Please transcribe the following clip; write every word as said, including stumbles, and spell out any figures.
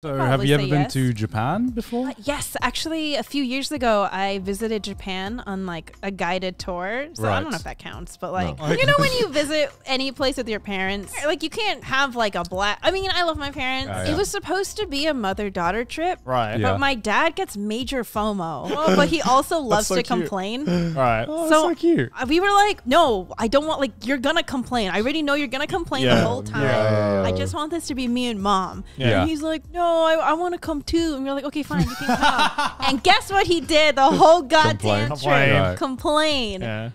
So Probably have you ever been yes. to Japan before? Uh, yes, actually a few years ago I visited Japan on like a guided tour. So right. I don't know if that counts, but like no. you know when you visit any place with your parents, like you can't have like a black I mean, I love my parents. Uh, yeah. It was supposed to be a mother-daughter trip. Right. But yeah. my dad gets major FOMO, oh, but he also loves so to cute. complain. Right. Oh, so, so cute. We were like, "No, I don't want like you're going to complain. I already know you're going to complain yeah. the whole time. Yeah. I just want this to be me and mom." Yeah. And he's like, "No, Oh, I, I want to come too." And we're like, okay, fine, you can come. And guess what he did? The whole goddamn trip. Complain. Complain. Right. Complain. Yeah.